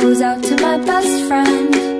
Goes out to my best friend.